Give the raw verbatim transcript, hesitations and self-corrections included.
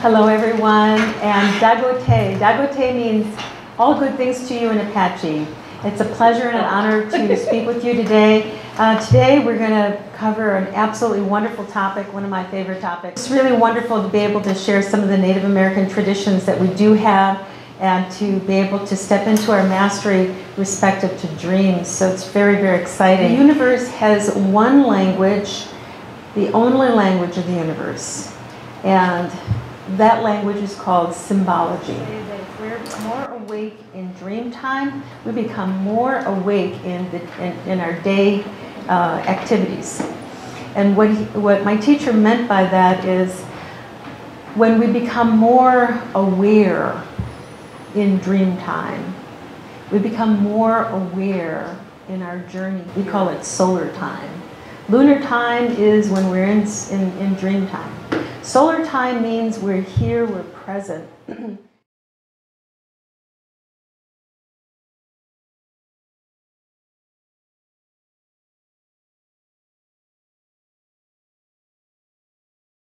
Hello, everyone. And Dagote. Dagote means all good things to you in Apache. It's a pleasure and an honor to speak with you today. Uh, today we're going to cover an absolutely wonderful topic, one of my favorite topics. It's really wonderful to be able to share some of the Native American traditions that we do have and to be able to step into our mastery respective to dreams. So it's very, very exciting. The universe has one language, the only language of the universe, and that language is called symbology. We're more awake in dream time. We become more awake in the, in, in our day uh, activities. And what he, what my teacher meant by that is when we become more aware in dream time, we become more aware in our journey. We call it solar time. Lunar time is when we're in in, in dream time. Solar time means we're here, we're present.